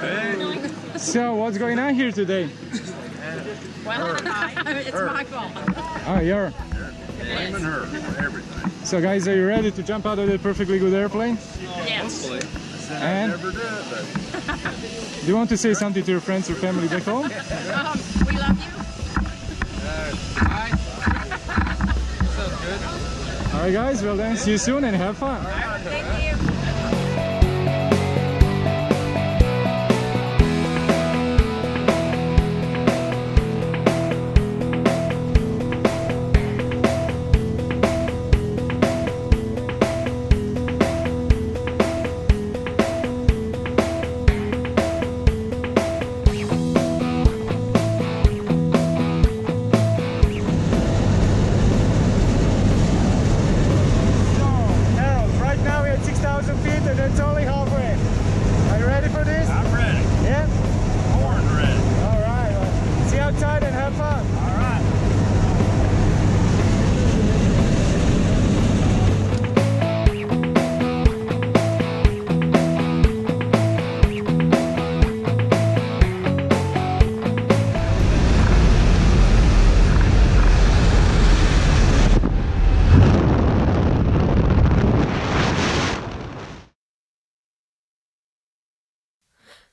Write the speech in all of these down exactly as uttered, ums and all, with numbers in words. Hey. So what's going on here today? Well, it's her. my fault. Oh, you're blaming her for everything. So guys, are you ready to jump out of the perfectly good airplane? Yes. And I never did. Do you want to say something to your friends or family back home? Um, we love you. Hi. What's up, good? All right, guys. Well then, see you soon and have fun. Thank you.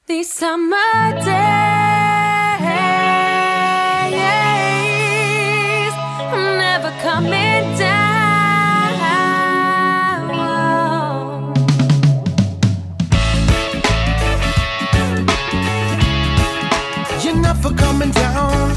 These summer days never coming down. You're never coming down.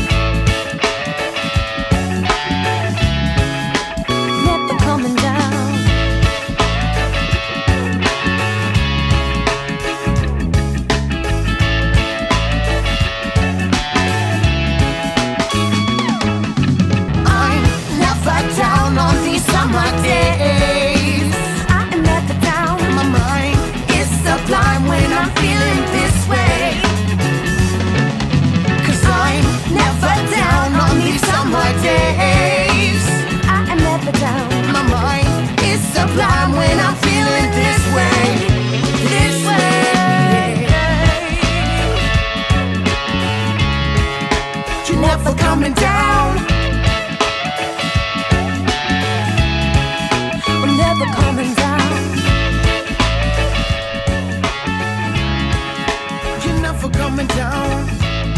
Never coming down.